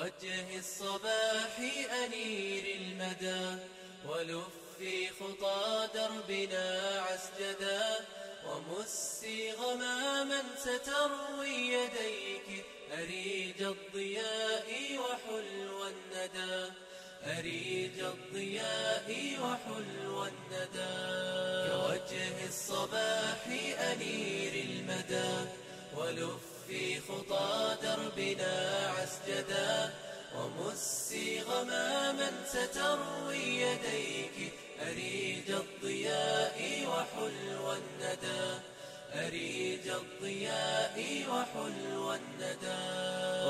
وجه الصباح أنير المدى ولف في خطى دربنا عسجدا ومسي غماما ستروي يديك أريج الضياء وحلو الندى أريج الضياء وحلو الندى كوجه الصباح أنير المدى ولف في خطى دربنا عسجدا ومسي غماما ستروي يديك أريج الضياء وحلو الندى أريج الضياء وحلو الندى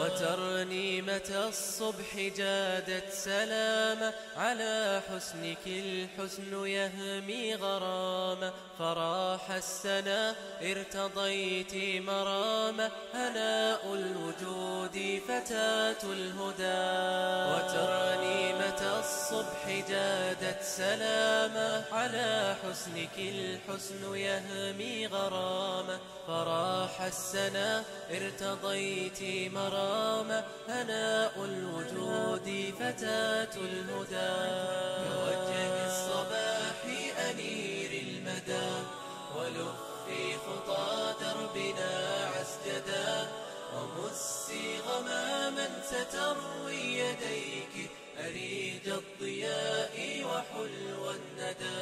وترنيمة الصبح جادت سلامة على حسنك الحسن يهمي غرامة فراح السنا ارتضيت مرامة هناء الوجود فتاة الهدى وترنيمة الصبح جادت سلامة على حسنك الحسن يهمي غرامة فراح السنا ارتضيت مرامة هناء الوجود فتاة الهدى كوجه الصباح أنير المدى ولف في خطى دربنا عسجدا ومسي غماما ستروي يديك أريج الضياء وحلو الندى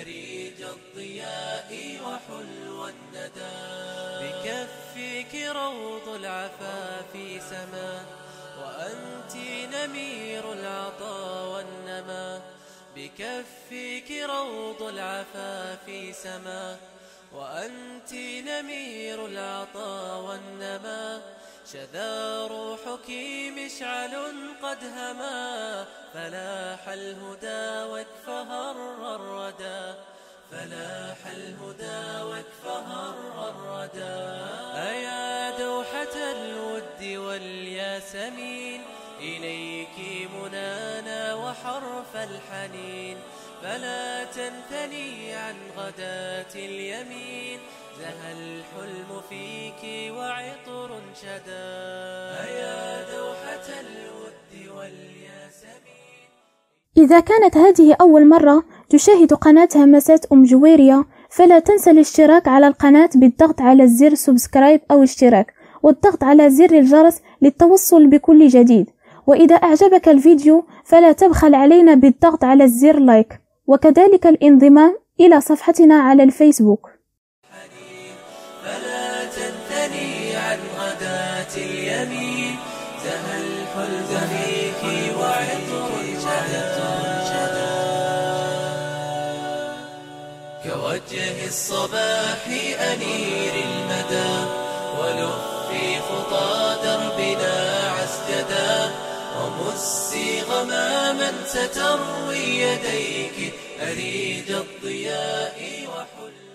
أريج الضياء وحلو الندى بكفك روض العفاف سما وأنت نمير العطا والنما بكفك روض العفاف سما وأنت نمير العطا والنما شذا روحك مشعل قد هما فلاح الهدى واكفها الردى فلاح الهدى واكفها الردى أيا دوحة الود والياسمين إليك منانا وحرف الحنين فلا تنثني عن غداة اليمين زهى الحلم فيك وعطر شدا أيا دوحة الود والياسمين. إذا كانت هذه أول مرة تشاهد قناة همسات أم جويرية فلا تنسى الاشتراك على القناة بالضغط على زر سبسكرايب أو اشتراك والضغط على زر الجرس للتوصل بكل جديد، وإذا أعجبك الفيديو فلا تبخل علينا بالضغط على الزر لايك وكذلك الانضمام إلى صفحتنا على الفيسبوك. فلا تنثني عن غداة اليمين زهى الحلم فيك وعطر شدا كوجه الصباح أنير المدى ولف في خطى دربنا عسجدا ومسي غماما ستروي يديك أريج الضياء وحلم